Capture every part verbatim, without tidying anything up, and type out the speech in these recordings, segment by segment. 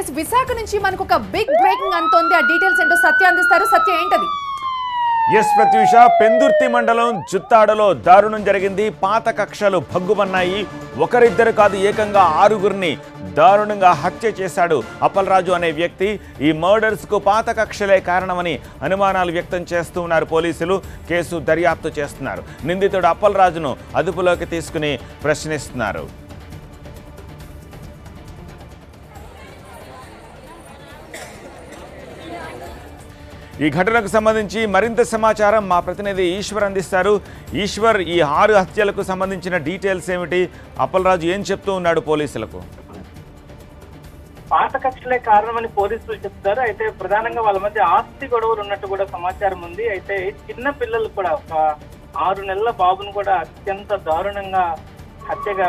Yes Visakha నుంచి మనకు ఒక బిగ్ బ్రేకింగ్ అంతోంది. ఆ డీటెయిల్స్ ఏంటో సత్య అందిస్తారు. సత్య ఏంటది? ఎస్ ప్రత్యూష, పెందుర్తి మండలం జుత్తాడలో దారుణం జరిగింది. పాత కక్షలు భగ్గుమన్నాయి. ఒకరిద్దరు కాదు ఏకంగా ఆరుగురిని దారుణంగా హత్య చేశాడు అప్పలరాజు అనే వ్యక్తి. ఈ మర్డర్స్ కు పాత కక్షలే కారణమని అనుమానాలు వ్యక్తం చేస్తున్నారు పోలీసులు. కేసు దర్యాప్తు చేస్తున్నారు. నిందితుడు అప్పలరాజును అదుపులోకి తీసుకుని ప్రశ్నిస్తున్నారు. ఈ ఘటనకు సంబంధించి మరింత సమాచారం మా ప్రతినిధి ఈశ్వర్ అందిస్తారు. ఈశ్వర్, ఈ ఆరు హత్యలకు సంబంధించిన డీటెయిల్స్ ఏమిటి? అప్పలరాజు ఏం చెప్తూ ఉన్నాడు పోలీసులకు? పాత కక్షలే కారణమని పోలీసులు చెప్తారు. అయితే ప్రధానంగా వాళ్ళ మధ్య ఆస్తి గొడవలు ఉన్నట్టు కూడా సమాచారం ఉంది. అయితే చిన్న పిల్లలు కూడా, ఒక ఆరు నెలల బాబును కూడా అత్యంత దారుణంగా హత్యగా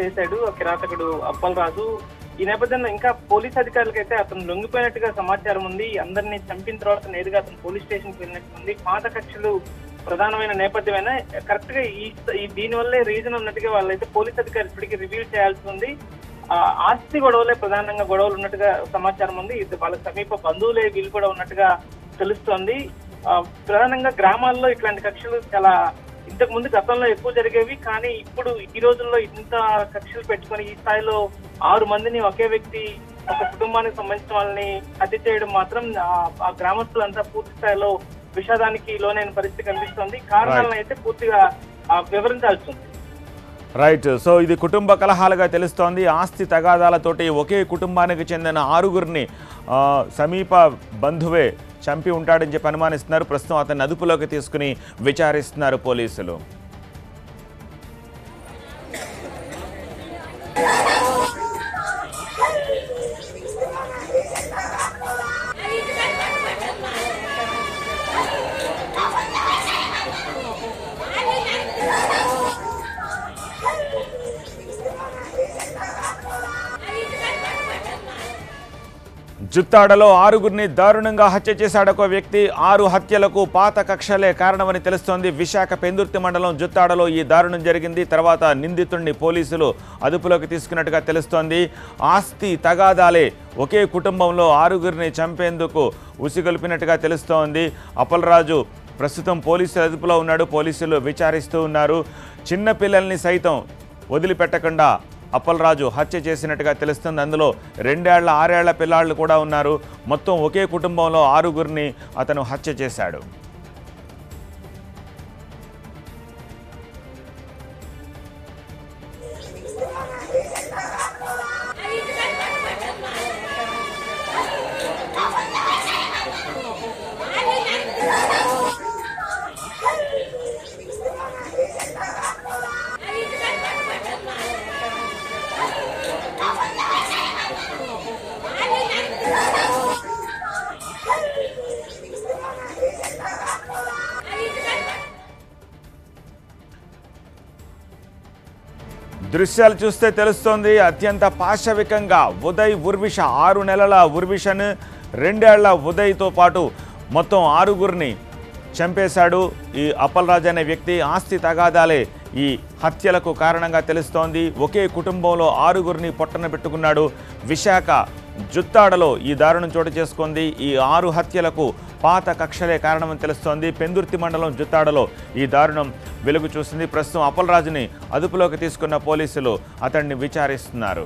చేశాడు కిరాతకుడు అప్పలరాజు. ఈ నేపథ్యంలో ఇంకా పోలీస్ అధికారులకైతే అతను లొంగిపోయినట్టుగా సమాచారం ఉంది. అందరినీ చంపిన తర్వాత నేరుగా అతను పోలీస్ స్టేషన్కి వెళ్ళినట్టు ఉంది. పాత కక్షలు ప్రధానమైన నేపథ్యమైన కరెక్ట్ గా ఈ దీనివల్లే రీజన్ ఉన్నట్టుగా వాళ్ళైతే పోలీస్ అధికారులు ఇప్పటికీ రివీల్ చేయాల్సి ఉంది. ఆస్తి గొడవలే ప్రధానంగా గొడవలు ఉన్నట్టుగా సమాచారం ఉంది. ఇది వాళ్ళ సమీప బంధువులే వీళ్ళు కూడా ఉన్నట్టుగా తెలుస్తోంది. ప్రధానంగా గ్రామాల్లో ఇట్లాంటి కక్షలు చాలా ఇంతకు ముందు గతంలో ఎక్కువ జరిగేవి, కానీ ఇప్పుడు ఈ రోజుల్లో ఇంత కక్షలు పెట్టుకొని ఈ స్థాయిలో ఆరు మందిని ఒకే వ్యక్తి ఒక కుటుంబానికి సంబంధించిన వాళ్ళని హత్య చేయడం మాత్రం ఆ గ్రామస్తులంతా పూర్తి స్థాయిలో విషాదానికి లోనైన పరిస్థితి కనిపిస్తోంది. కారణాలను అయితే పూర్తిగా వివరించాల్సి ఉంది. రైట్. సో ఇది కుటుంబ కలహాలుగా తెలుస్తోంది. ఆస్తి తగాదాలతోటి ఒకే కుటుంబానికి చెందిన ఆరుగురిని సమీప బంధువే చంపి ఉంటాడని చెప్పి అనుమానిస్తున్నారు. ప్రస్తుతం అతన్ని అదుపులోకి తీసుకుని విచారిస్తున్నారు పోలీసులు. జుత్తాడలో ఆరుగురిని దారుణంగా హత్య చేశాడు ఒక వ్యక్తి. ఆరు హత్యలకు పాత కక్షలే కారణమని తెలుస్తోంది. విశాఖ పెందుర్తి మండలం జుత్తాడలో ఈ దారుణం జరిగింది. తర్వాత నిందితుడిని పోలీసులు అదుపులోకి తీసుకున్నట్టుగా తెలుస్తోంది. ఆస్తి తగాదాలే ఒకే కుటుంబంలో ఆరుగురిని చంపేందుకు ఉసిగొల్పినట్టుగా తెలుస్తోంది. అప్పలరాజు ప్రస్తుతం పోలీసుల అదుపులో ఉన్నాడు. పోలీసులు విచారిస్తూ ఉన్నారు. చిన్న పిల్లల్ని సైతం వదిలిపెట్టకుండా అప్పలరాజు హత్య చేసినట్టుగా తెలుస్తుంది. అందులో రెండేళ్ల ఆరేళ్ల పిల్లాళ్ళు కూడా ఉన్నారు. మొత్తం ఒకే కుటుంబంలో ఆరుగురిని అతను హత్య చేశాడు. దృశ్యాలు చూస్తే తెలుస్తోంది. అత్యంత పాశవికంగా ఉదయ్ ఉర్విష, ఆరు నెలల ఉర్విషను రెండేళ్ల ఉదయ్తో పాటు మొత్తం ఆరుగురిని చంపేశాడు ఈ అప్పలరాజు అనే వ్యక్తి. ఆస్తి తగాదాలే ఈ హత్యలకు కారణంగా తెలుస్తోంది. ఒకే కుటుంబంలో ఆరుగురిని పొట్టన పెట్టుకున్నాడు. విశాఖ జుత్తాడలో ఈ దారుణం చోటు చేసుకుంది. ఈ ఆరు హత్యలకు పాత కక్షలే కారణమని తెలుస్తోంది. పెందుర్తి మండలం జుత్తాడలో ఈ దారుణం వెలుగు చూసింది. ప్రస్తుతం అప్పలరాజుని అదుపులోకి తీసుకున్న పోలీసులు అతన్ని విచారిస్తున్నారు.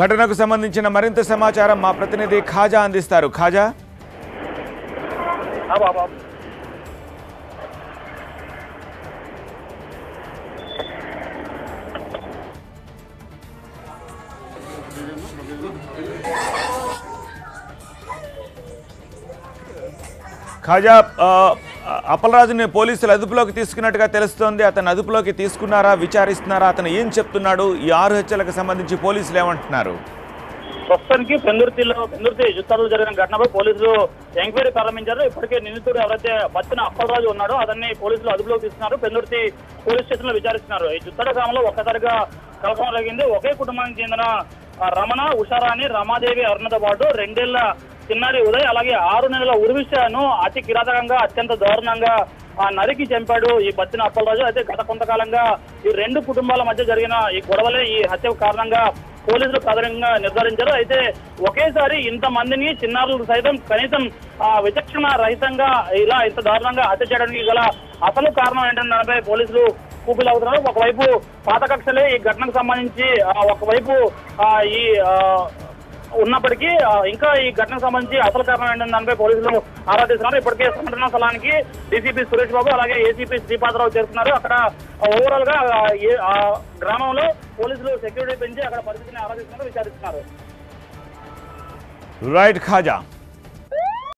ఘటనకు సంబంధించిన మరింత సమాచారం మా ప్రతినిధి ఖాజా అందిస్తారు. ఖాజా, ఖాజా అప్పలరాజుని పోలీసులు అదుపులోకి తీసుకున్నట్టుగా తెలుస్తోంది. అతను అదుపులోకి తీసుకున్నారా, విచారిస్తున్నారా, అతను ఏం చెప్తున్నాడు? ఈ ఆరు హత్యలకు సంబంధించి పోలీసులు ఏమంటున్నారు? ప్రస్తుతానికి పెందుర్తిలో పెందుర్తి జుత్తాడలో జరిగిన ఘటనపై పోలీసులు ఎంక్వైరీ ప్రారంభించారు. ఇప్పటికే నిందితుడు ఎవరైతే బతిన అప్పలరాజు ఉన్నాడో అతన్ని పోలీసులు అదుపులోకి తీసుకున్నారు. పెందుర్తి పోలీస్ స్టేషన్లో విచారిస్తున్నారు. ఈ జుత్తాడ గ్రామంలో ఒక్కసారిగా కలకలం జరిగింది. ఒకే కుటుంబానికి చెందిన రమణ, ఉషారాణి, రమాదేవి, అరుణతో పాటు రెండేళ్ల చిన్నారి ఉదయ్ అలాగే ఆరు నెలల ఉర్విశాను అతి కిరాతకంగా అత్యంత దారుణంగా నరికి చంపాడు ఈ బత్తిన అప్పలరాజు. అయితే గత కొంతకాలంగా ఈ రెండు కుటుంబాల మధ్య జరిగిన ఈ గొడవలే ఈ హత్య కారణంగా పోలీసులు ప్రాథమికంగా నిర్ధారించారు. అయితే ఒకేసారి ఇంతమందిని చిన్నారులు సైతం కనీసం విచక్షణ రహితంగా ఇలా ఇంత దారుణంగా హత్య చేయడానికి గల అసలు కారణం ఏంటని దానిపై పోలీసులు కూపీలు అవుతున్నారు. ఒకవైపు పాత కక్షలే ఈ ఘటనకు సంబంధించి ఒకవైపు ఈ ఉన్నప్పటికీ ఇంకా ఈ ఘటనకు సంబంధించి అసలు కారణం ఏంటని దానిపై పోలీసులు ఆరాధిస్తున్నారు. ఇప్పటికే సంఘటనా స్థలానికి డీసీపీ సురేష్ బాబు అలాగే ఏసీపీ శ్రీపాదరావు చేరుకున్నారు. అక్కడ ఓవరాల్ గా గ్రామంలో పోలీసులు సెక్యూరిటీ పెంచి అక్కడ పరిస్థితిని ఆరాధిస్తున్నారు, విచారిస్తున్నారు. రైట్ ఖాజా.